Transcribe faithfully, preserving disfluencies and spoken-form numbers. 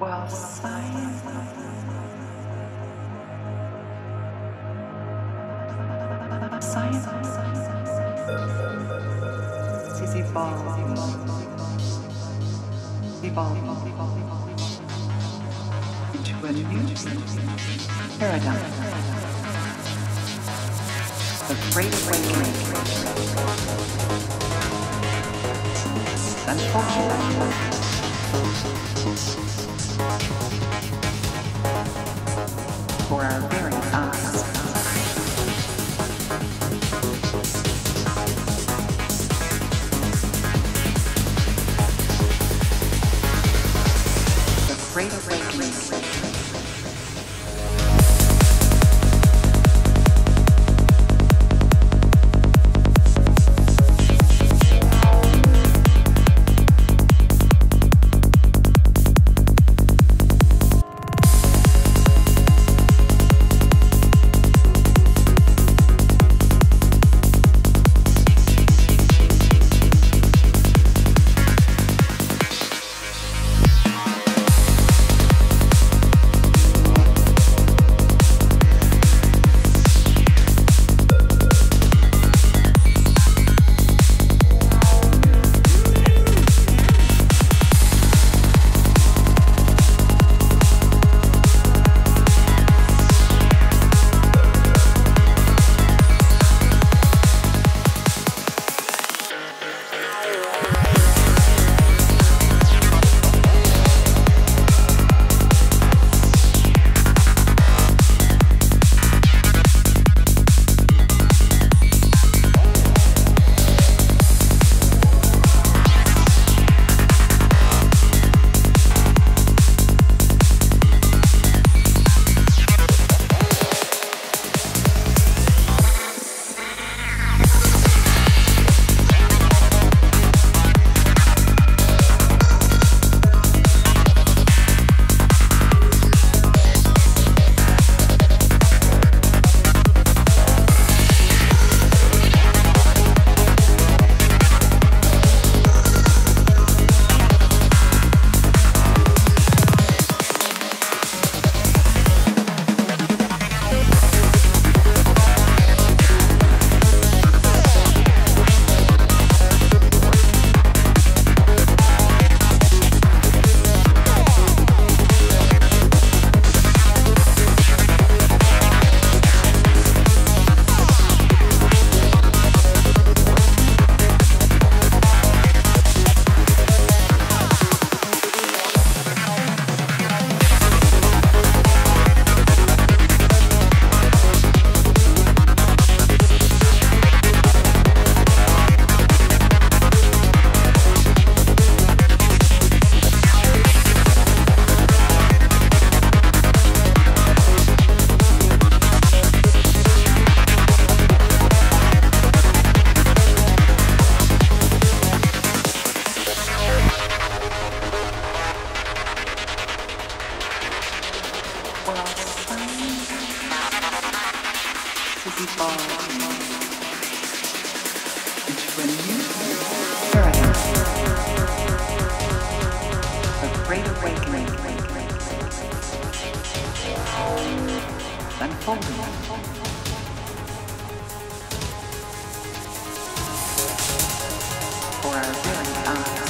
while science science is evolving evolving into a new paradigm, the Great Awakening. Unfortunately, for our very eyes, the Great Awakening. For our very eyes.